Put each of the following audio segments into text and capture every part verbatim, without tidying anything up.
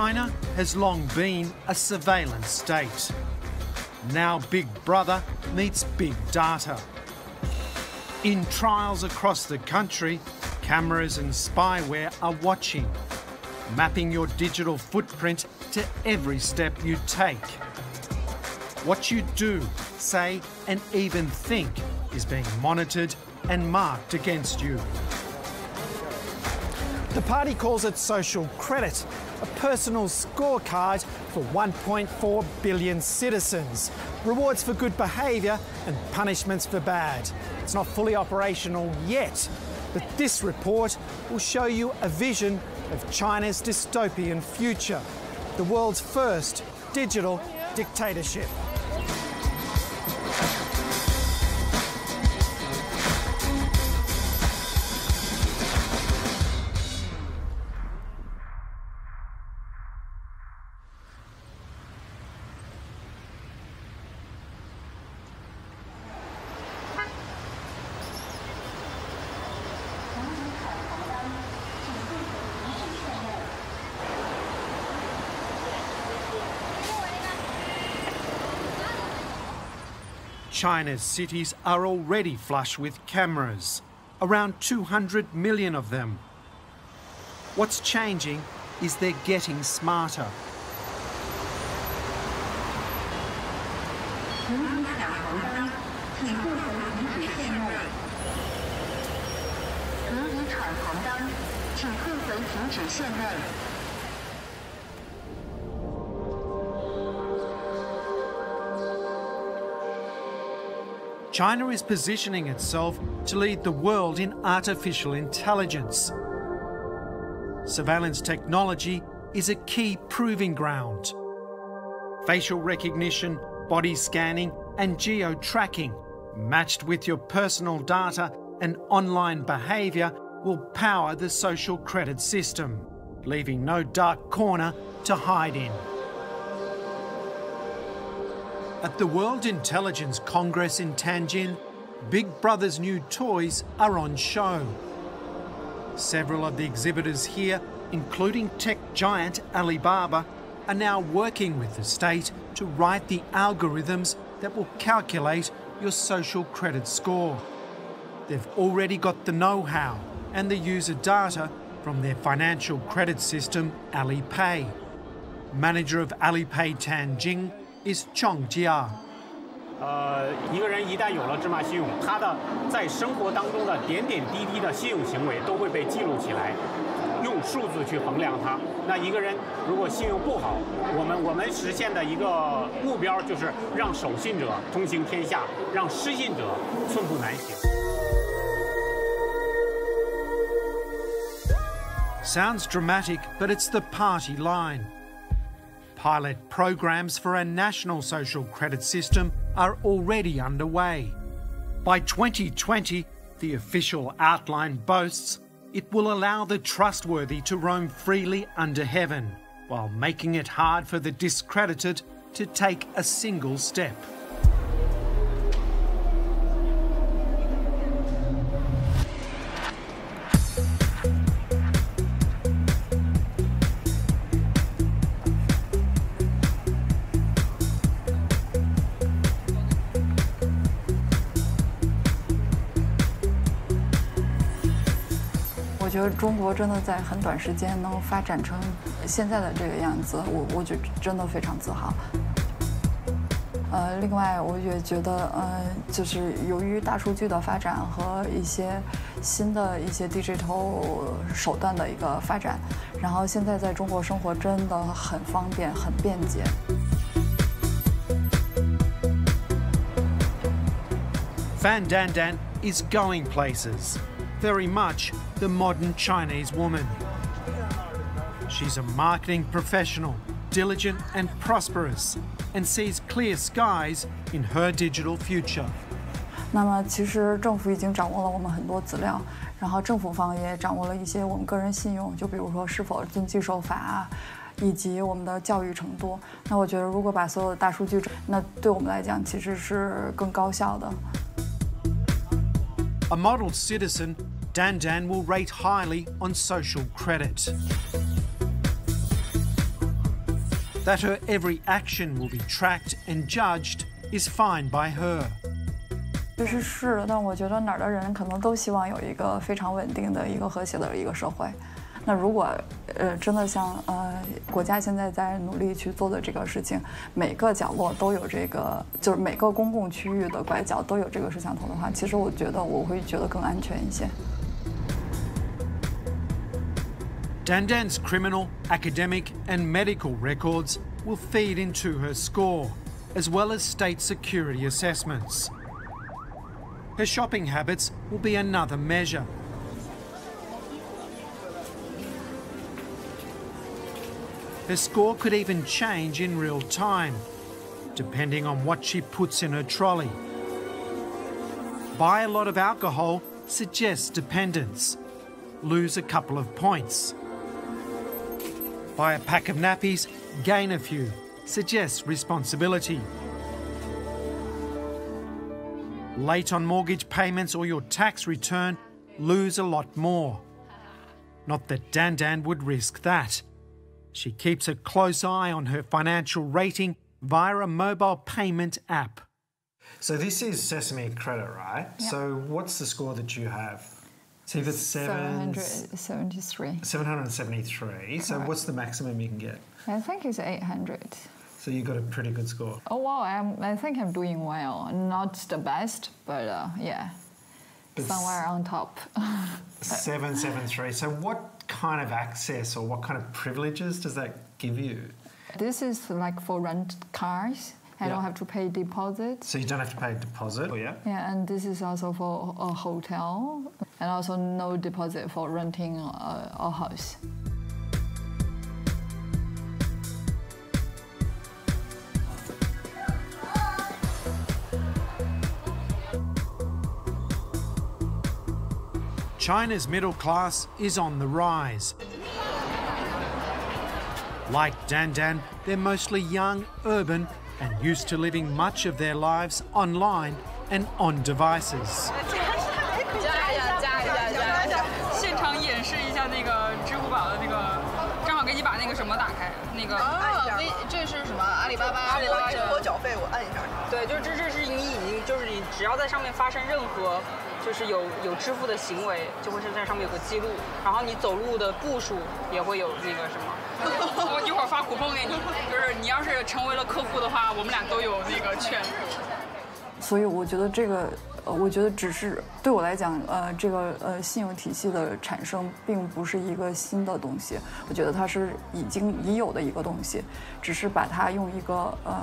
China has long been a surveillance state. Now Big Brother meets Big Data. In trials across the country, cameras and spyware are watching, mapping your digital footprint to every step you take. What you do, say, and even think is being monitored and marked against you. The party calls it social credit, a personal scorecard for one point four billion citizens. Rewards for good behaviour and punishments for bad. It's not fully operational yet, but this report will show you a vision of China's dystopian future, the world's first digital dictatorship. China's cities are already flush with cameras, around two hundred million of them. What's changing is they're getting smarter. China is positioning itself to lead the world in artificial intelligence. Surveillance technology is a key proving ground. Facial recognition, body scanning, and geo-tracking, matched with your personal data and online behaviour, will power the social credit system, leaving no dark corner to hide in. At the World Intelligence Congress in Tianjin, Big Brother's new toys are on show. Several of the exhibitors here, including tech giant Alibaba, are now working with the state to write the algorithms that will calculate your social credit score. They've already got the know-how and the user data from their financial credit system, Alipay. Manager of Alipay Tianjin is Chongqing. Sounds dramatic, but it's the party line. Pilot programs for a national social credit system are already underway. By twenty twenty, the official outline boasts it will allow the trustworthy to roam freely under heaven, while making it hard for the discredited to take a single step. Fan Dandan is going places. Very much the modern Chinese woman. She's a marketing professional, diligent and prosperous, and sees clear skies in her digital future. A model citizen, Dandan will rate highly on social credit. That her every action will be tracked and judged is fine by her. 其实是，但我觉得哪儿的人可能都希望有一个非常稳定的一个和谐的一个社会。那如果呃真的像呃国家现在在努力去做的这个事情，每个角落都有这个，就是每个公共区域的拐角都有这个摄像头的话，其实我觉得我会觉得更安全一些。 Dandan's criminal, academic and medical records will feed into her score, as well as state security assessments. Her shopping habits will be another measure. Her score could even change in real time, depending on what she puts in her trolley. Buy a lot of alcohol suggests dependence. Lose a couple of points. Buy a pack of nappies, gain a few, suggests responsibility. Late on mortgage payments or your tax return, lose a lot more. Not that Dandan would risk that. She keeps a close eye on her financial rating via a mobile payment app. So this is Sesame Credit, right? Yep. So what's the score that you have? So the seven hundred seventy-three. seven hundred seventy-three. Correct. So what's the maximum you can get? I think it's eight hundred. So you got a pretty good score. Oh, wow. I'm, I think I'm doing well. Not the best, but uh, yeah, but somewhere on top. seven seventy-three. So what kind of access or what kind of privileges does that give you? This is like for rent cars. I yeah. don't have to pay deposit. So you don't have to pay a deposit? Oh, yeah. Yeah, and this is also for a hotel, and also no deposit for renting a, a house. China's middle class is on the rise. Like Dandan, they're mostly young, urban, and used to living much of their lives online and on devices. So I think this 呃，我觉得只是对我来讲，呃，这个呃信用体系的产生并不是一个新的东西，我觉得它是已经已有的一个东西，只是把它用一个呃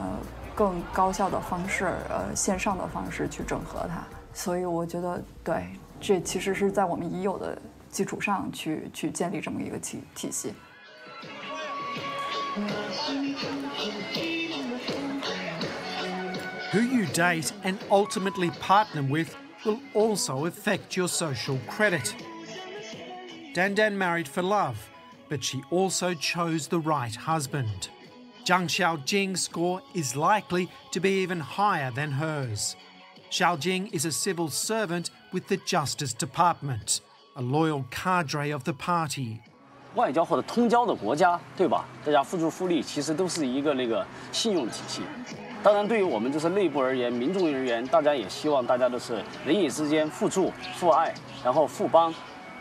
更高效的方式，呃线上的方式去整合它。所以我觉得，对，这其实是在我们已有的基础上去去建立这么一个体体系。 Who you date and ultimately partner with will also affect your social credit. Dandan married for love, but she also chose the right husband. Zhang Xiaojing's score is likely to be even higher than hers. Xiaojing is a civil servant with the Justice Department, a loyal cadre of the party. 外交或者通交的国家，对吧？大家付出福利，其实都是一个那个信用体系。 当然，对于我们就是内部而言，民众而言，大家也希望大家都是人与之间互助、互爱，然后互帮，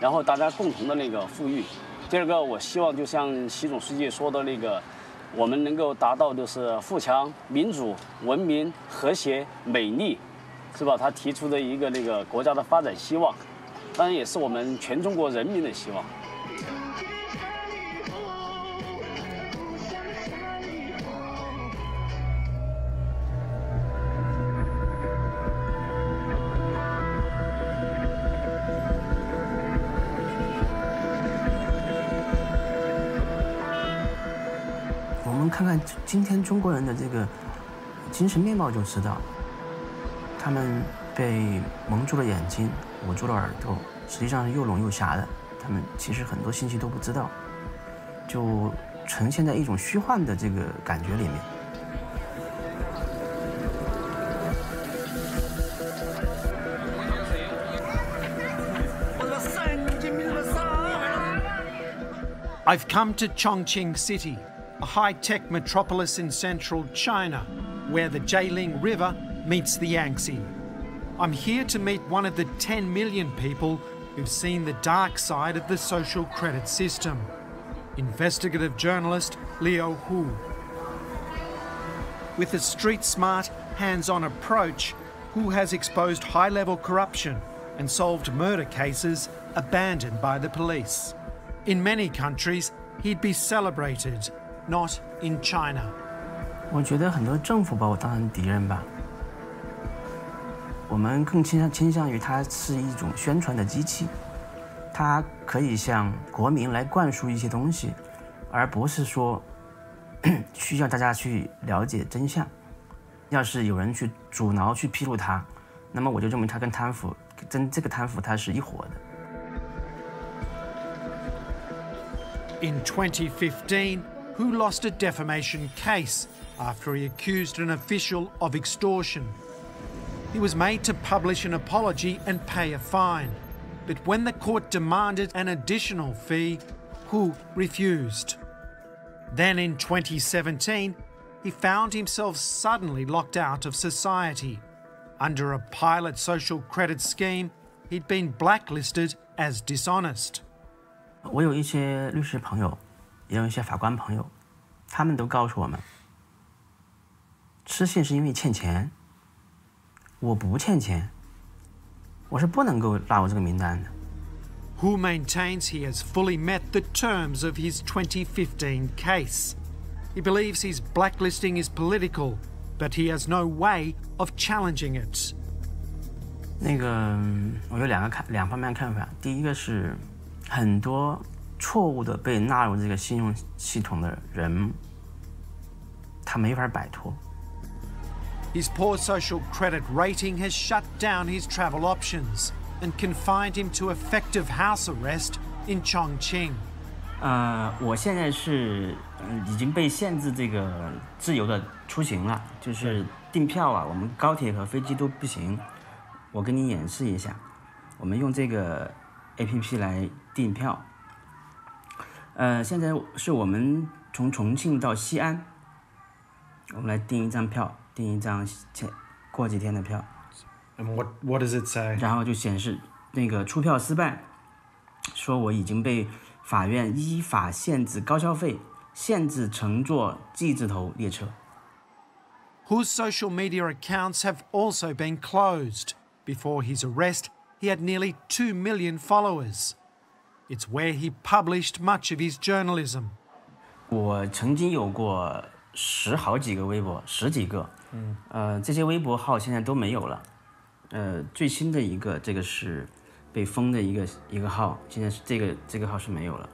然后大家共同的那个富裕。第二个，我希望就像习总书记说的那个，我们能够达到就是富强、民主、文明、和谐、美丽，是吧？他提出的一个那个国家的发展希望，当然也是我们全中国人民的希望。 看看今天中国人的这个精神面貌就知道，他们被蒙住了眼睛，捂住了耳朵，实际上是又聋又瞎的。他们其实很多信息都不知道，就呈现在一种虚幻的这个感觉里面。I've come to Chongqing City, a high-tech metropolis in central China, where the Jialing River meets the Yangtze. I'm here to meet one of the ten million people who've seen the dark side of the social credit system. Investigative journalist Leo Hu. With a street-smart, hands-on approach, Hu has exposed high-level corruption and solved murder cases abandoned by the police. In many countries, he'd be celebrated, not in China. I think a lot of governments see me as an enemy. We more inclined to it as a propaganda machine. It can communicate to the citizens, and not say 需要大家去了解真相。要是有人去阻挠、去披露它，那么我就认为它跟贪腐、跟这个贪腐它是一伙的。In twenty fifteen, Hu lost a defamation case after he accused an official of extortion. He was made to publish an apology and pay a fine, but when the court demanded an additional fee, Hu refused. Then in twenty seventeen, he found himself suddenly locked out of society. Under a pilot social credit scheme, he'd been blacklisted as dishonest. I have some lawyers and some judges. They told us that eating is because we owe money. I don't owe money. I can't leave this list. Hu maintains he has fully met the terms of his twenty fifteen case. He believes his blacklisting is political, but he has no way of challenging it. 那个，我有两个看两方面看法。第一个是，很多错误的被纳入这个信用系统的人，他没法摆脱。His poor social credit rating has shut down his travel options and confined him to effective house arrest in Chongqing. 呃，我现在是已经被限制这个自由的出行了，就是订票啊，我们高铁和飞机都不行。我跟你演示一下，我们用这个 A P P 来订票。呃，现在是我们从重庆到西安，我们来订一张票，订一张前过几天的票。 And what, what does it say? 然后就显示那个出票失败，说我已经被法院依法限制高消费，限制乘坐“G” 字头列车。Whose social media accounts have also been closed. Before his arrest, he had nearly two million followers. It's where he published much of his journalism. 我曾经有过十好几个微博，十几个。嗯。呃，这些微博号现在都没有了。 呃，最新的一个，这个是被封的一个一个号，现在是这个这个号是没有了。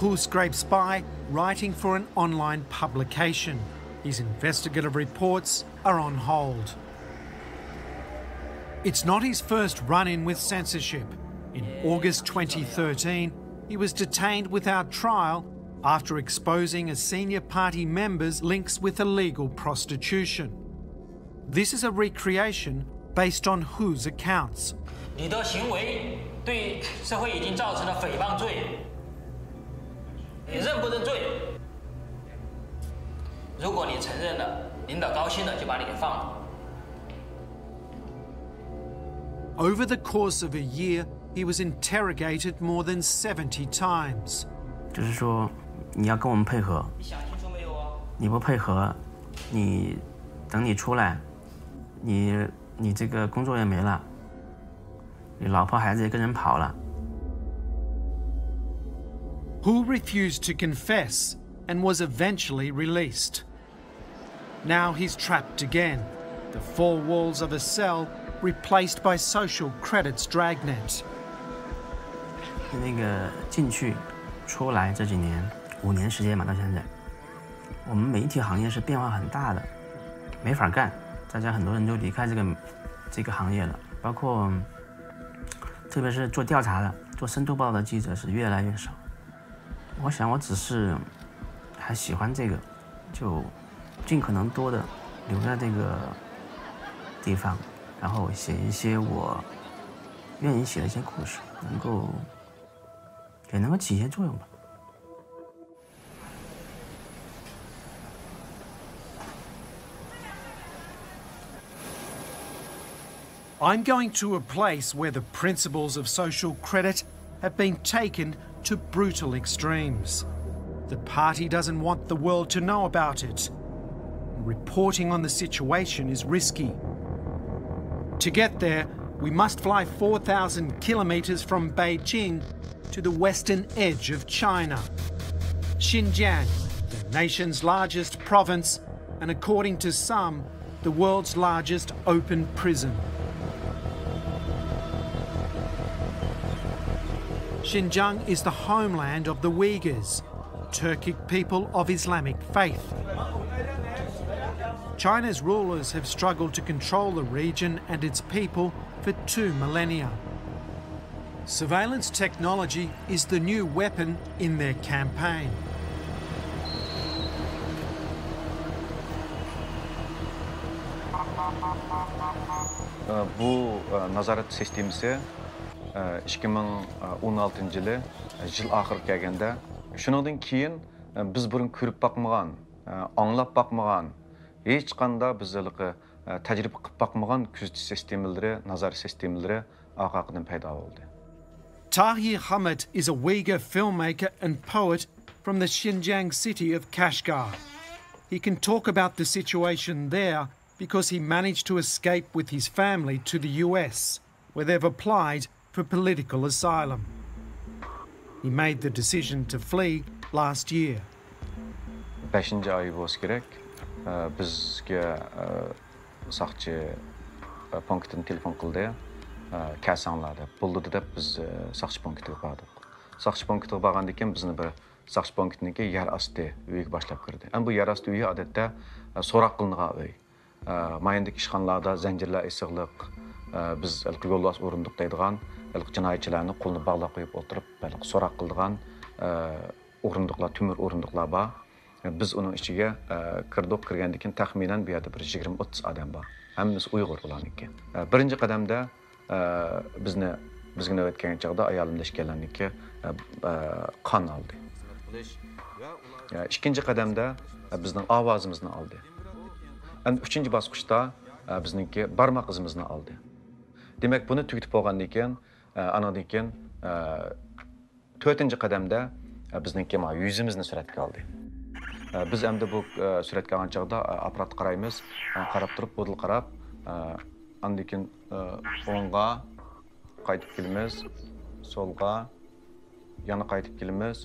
Hu scrapes by writing for an online publication. His investigative reports are on hold. It's not his first run-in with censorship. In August twenty thirteen, he was detained without trial after exposing a senior party member's links with illegal prostitution. This is a recreation based on Hu's accounts. 你的行为对社会已经造成了诽谤罪，你认不认罪？如果你承认了，领导高兴了就把你给放了。Over the course of a year, he was interrogated more than seventy times. 就是说，你要跟我们配合。你想清楚没有啊？你不配合，你等你出来。 你你这个工作也没了，你老婆孩子也跟人跑了。Hu refused to confess and was eventually released. Now he's trapped again, the four walls of a cell replaced by social credit's dragnet. 那个进去、出来这几年，五年时间嘛，到现在，我们媒体行业是变化很大的，没法干。 大家很多人就离开这个这个行业了，包括特别是做调查的、做深度报道的记者是越来越少。我想，我只是还喜欢这个，就尽可能多的留在这个地方，然后写一些我愿意写的一些故事，能够也能够起一些作用吧。I'm going to a place where the principles of social credit have been taken to brutal extremes. The party doesn't want the world to know about it. Reporting on the situation is risky. To get there, we must fly four thousand kilometers from Beijing to the western edge of China. Xinjiang, the nation's largest province, and according to some, the world's largest open prison. Xinjiang is the homeland of the Uyghurs, Turkic people of Islamic faith. China's rulers have struggled to control the region and its people for two millennia. Surveillance technology is the new weapon in their campaign. Bu nazaret sistemisi two thousand sixteen-yılı yıl axır kelgende. Şuningdin keyin biz burun ko'rib bakmagan, anglab bakmagan, hech qanday bizliqi tajriba qilib bakmagan kuzatish sistemalari, nazar sistemalari oqibatida paydo bo'ldi. Tahir Hamut is a Uyghur filmmaker and poet from the Xinjiang city of Kashgar. He can talk about the situation there because he managed to escape with his family to the U S, where they've applied for political asylum. He made the decision to flee last year. Beşinci ayı boz gerek. Bizge saqçı punktin telefon qildi. Kasanladi. Buldu deb biz saqçı punktiga bordik. Saqçı punktiga borgandan keyin bizni bir saqçı punktiniki yer asti uyiga boshlab kirdi. Ham bu yer asti uyi odatda so'roq qilingan uy. Mayindagi ishxonalarda zanjirlar isig'liq, biz yo'ldosh o'rindiq deydigan jinoyatchilarni qo'lni bog'lab qo'yib o'tirib, so'roq qildigan o'rindiqlar, temir o'rindiqlar bor. Biz uning ichiga kirdik, kirgandan keyin taxminan bu yerda bir yigirma o'ttiz odam bor. Hammasi Uyg'ur bo'lganligi. Birinchi qadamda bizni bizga navbat kelgan chaqda ayolimda ishganlarniki qon oldi. Ikkinchi qadamda bizning ovozimizni oldi. Endi uchinchi bosqichda bizningki barmoq izimizni oldi. Demek bunu tüketip olgandan keyin, anadan keyin to'rtinchi qadamda bizningki yuzimizni suratga oldi. Biz endi bu suratga olgan chaqda apparat qaraymiz, qarab turib, o'dil qarab, andan keyin o'ngga qaytib kelamiz, solga yana qaytib kelamiz,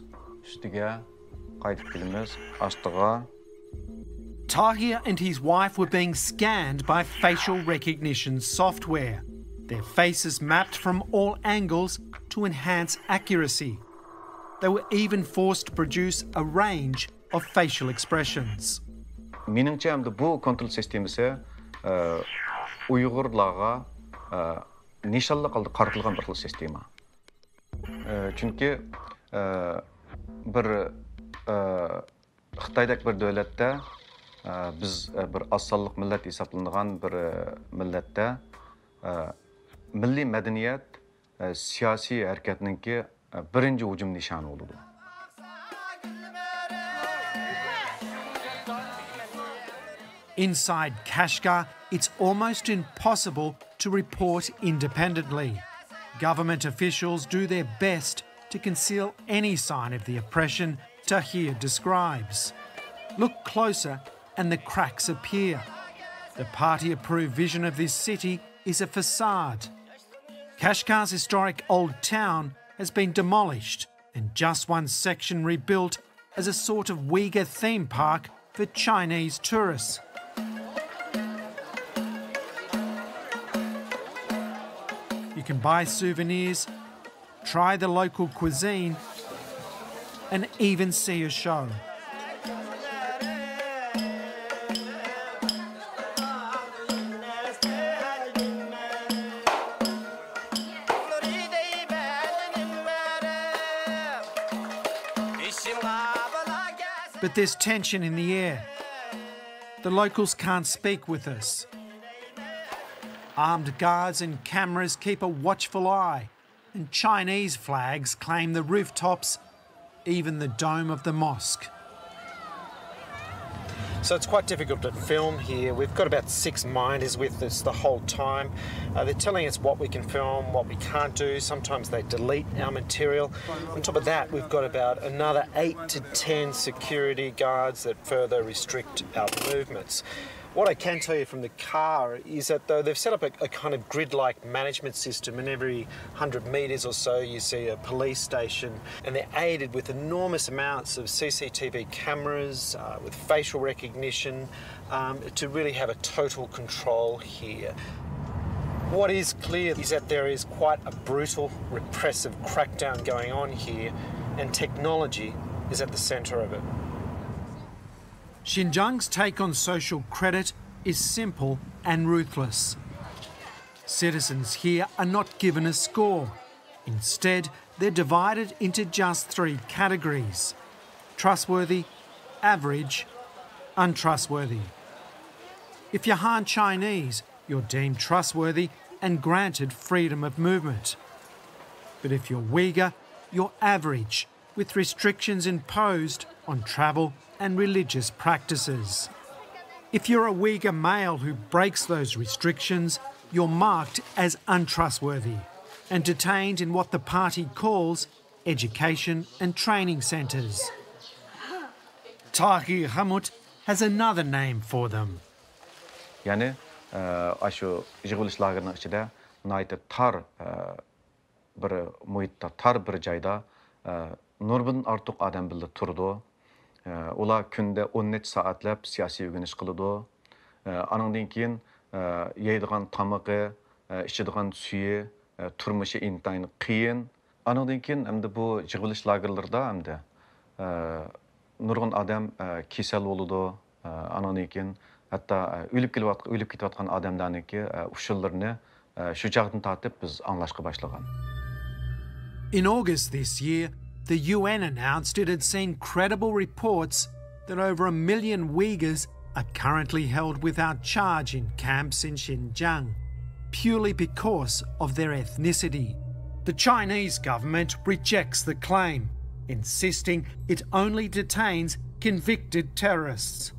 ustiga qaytib kelamiz, ostiga. Tahir and his wife were being scanned by facial recognition software. Their faces mapped from all angles to enhance accuracy. They were even forced to produce a range of facial expressions. Meningcha endi bu kontrol sistemasi Uyg'urlarga nishonli qildi qaratilgan bir xil sistema. Chunki bir Xitoydagi bir davlatda biz bir asonlik millat hisoblanadigan bir millatda milliy madaniyat siyosiy harakatninki birinchi hujum nishoni bo'ldi. Inside Kashgar, it's almost impossible to report independently. Government officials do their best to conceal any sign of the oppression Tahir describes. Look closer and the cracks appear. The party-approved vision of this city is a facade. Kashgar's historic old town has been demolished and just one section rebuilt as a sort of Uyghur theme park for Chinese tourists. You can buy souvenirs, try the local cuisine, and even see a show. But there's tension in the air. The locals can't speak with us. Armed guards and cameras keep a watchful eye, and Chinese flags claim the rooftops, even the dome of the mosque. So it's quite difficult to film here. We've got about six minders with us the whole time. Uh, they're telling us what we can film, what we can't do. Sometimes they delete our material. On top of that, we've got about another eight to ten security guards that further restrict our movements. What I can tell you from the car is that though they've set up a, a kind of grid-like management system, and every one hundred metres or so you see a police station, and they're aided with enormous amounts of C C T V cameras, uh, with facial recognition, um, to really have a total control here. What is clear is that there is quite a brutal, repressive crackdown going on here, and technology is at the centre of it. Xinjiang's take on social credit is simple and ruthless. Citizens here are not given a score. Instead, they're divided into just three categories: trustworthy, average, untrustworthy. If you're Han Chinese, you're deemed trustworthy and granted freedom of movement. But if you're Uyghur, you're average, with restrictions imposed on travel and religious practices. If you're a Uyghur male who breaks those restrictions, you're marked as untrustworthy and detained in what the party calls education and training centres. Tahir Hamut has another name for them. Ola künde on net saatlep siyasi yürüyüş kılıdı. Anından keyin yeydiğan tamağı, içidiğan suyu, turmuşu intayın qiyin. Anından keyin hem de bu yığılış lagerlarda hem de nurgun adam kesel oludu. Anından keyin hatta ölüp kelip ölüp ketiyotgan adamlarniki usullarını şu çağdan tatib biz anlaşqa başlagan. In August this year, the U N announced it had seen credible reports that over a million Uyghurs are currently held without charge in camps in Xinjiang, purely because of their ethnicity. The Chinese government rejects the claim, insisting it only detains convicted terrorists.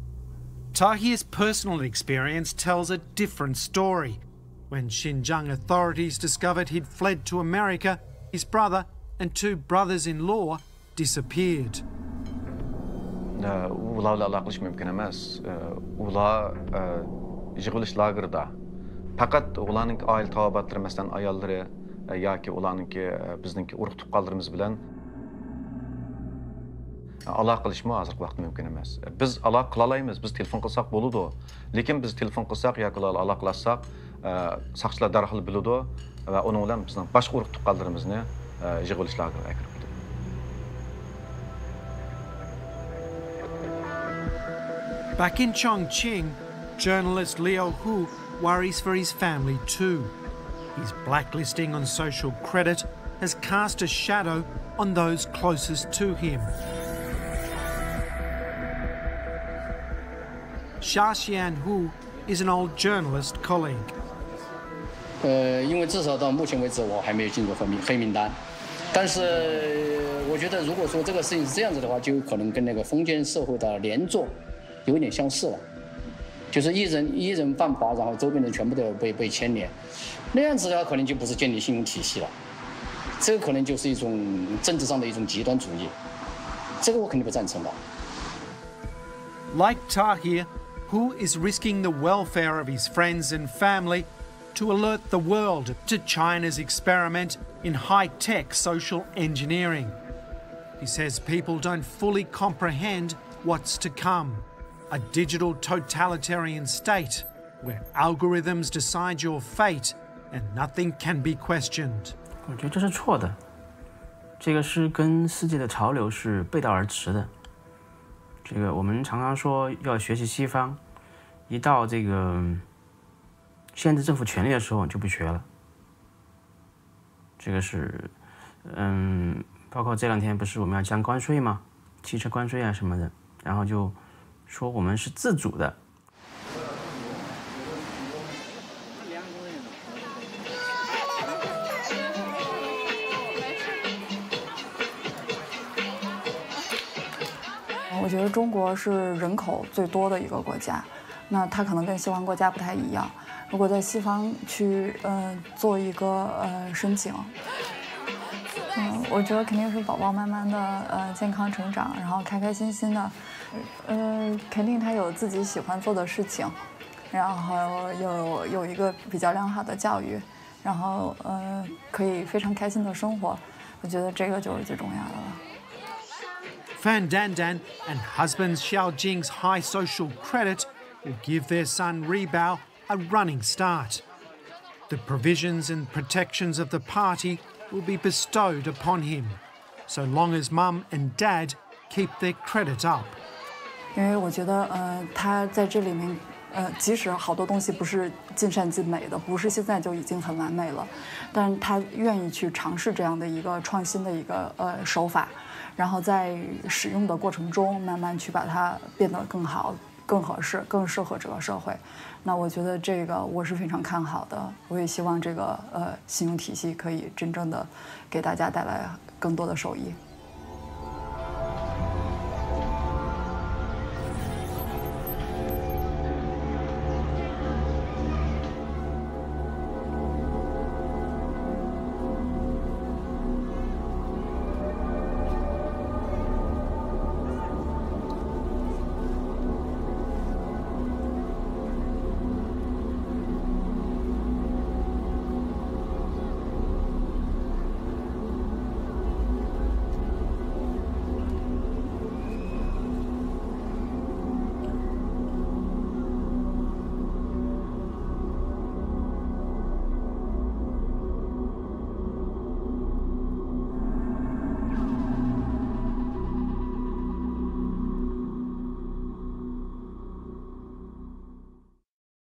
Tahir's personal experience tells a different story. When Xinjiang authorities discovered he'd fled to America, his brother and two brothers-in-law disappeared. Ularla əlaqəliş mümkün emas. Ular yığılış lağırda. Faqat ularning ailə təvabatları, məsələn, ayolları yoki ularninki bizningki urq-tuqqanlarimiz bilan əlaqəlişmə hazır vaxt mümkün emas. Biz əlaqə qila olmayız, biz telefon qılsaq boladi. Lakin biz telefon qılsaq yoki ularla əlaqələşsək, saxçılar dərhal biladi və onun bilan bizning başqa urq-tuqqanlarimizni Back in Chongqing, journalist Leo Hu worries for his family too. His blacklisting on social credit has cast a shadow on those closest to him. Xiaxian Hu is an old journalist colleague. Like Tahir, who is risking the welfare of his friends and family to alert the world to China's experiment in high-tech social engineering. He says people don't fully comprehend what's to come. A digital totalitarian state where algorithms decide your fate and nothing can be questioned. I think this is wrong. This is against the world trend. We often say we have to study Western. Once we reach this 限制政府权力的时候， 我觉得中国是人口最多的一个国家，那它可能跟西方国家不太一样。如果在西方去呃做一个呃申请，嗯，我觉得肯定是宝宝慢慢的呃健康成长，然后开开心心的，呃，肯定他有自己喜欢做的事情，然后有有一个比较良好的教育，然后呃可以非常开心的生活，我觉得这个就是最重要的了。 Fan Dandan and husband Xiao Jing's high social credit will give their son Rebao a running start. The provisions and protections of the party will be bestowed upon him, so long as mum and dad keep their credit up. 因为我觉得，呃，他在这里面，呃，即使好多东西不是尽善尽美的，不是现在就已经很完美了，但是他愿意去尝试这样的一个创新的一个呃手法。 然后在使用的过程中，慢慢去把它变得更好、更合适、更适合这个社会。那我觉得这个我是非常看好的，我也希望这个呃信用体系可以真正的给大家带来更多的收益。